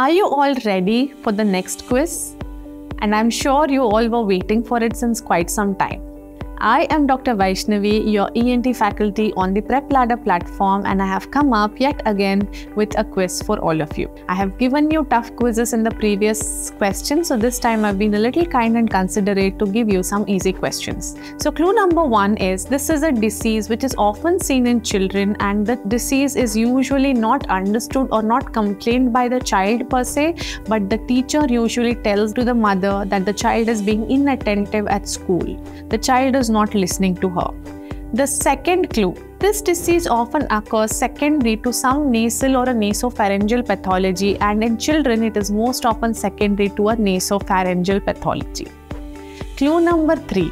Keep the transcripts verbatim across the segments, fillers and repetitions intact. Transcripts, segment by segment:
Are you all ready for the next quiz? And I'm sure you all were waiting for it since quite some time. I am Doctor Vaishnavi, your E N T faculty on the PrepLadder platform, and I have come up yet again with a quiz for all of you. I have given you tough quizzes in the previous questions, so this time I've been a little kind and considerate to give you some easy questions. So clue number one is, this is a disease which is often seen in children, and the disease is usually not understood or not complained by the child per se, but the teacher usually tells to the mother that the child is being inattentive at school. The child is not listening to her. The second clue, this disease often occurs secondary to some nasal or a nasopharyngeal pathology, and in children it is most often secondary to a nasopharyngeal pathology. Clue number three,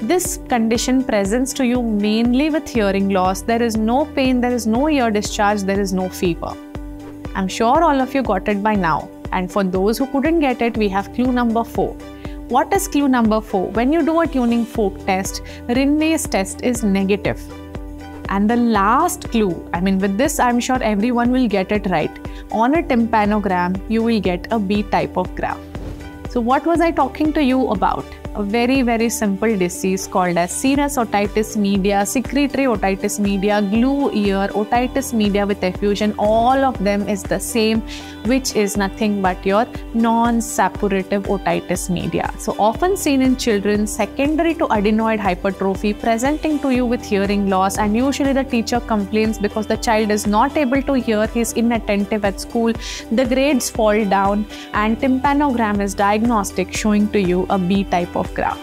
this condition presents to you mainly with hearing loss. There is no pain, there is no ear discharge, there is no fever. I'm sure all of you got it by now, and for those who couldn't get it, we have clue number four. What is clue number four? When you do a tuning fork test, Rinne's test is negative. And the last clue, I mean with this I'm sure everyone will get it right. On a tympanogram, you will get a B type of graph. So what was I talking to you about? A very very simple disease called as serous otitis media, secretory otitis media, glue ear, otitis media with effusion, all of them is the same, which is nothing but your non-suppurative otitis media. So often seen in children, secondary to adenoid hypertrophy, presenting to you with hearing loss, and usually the teacher complains because the child is not able to hear, he is inattentive at school, the grades fall down, and tympanogram is diagnostic, showing to you a B type of graph.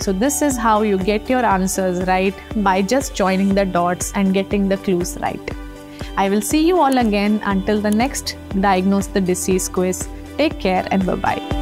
So this is how you get your answers right, by just joining the dots and getting the clues right. I will see you all again. Until the next Diagnose the Disease quiz. Take care and bye-bye.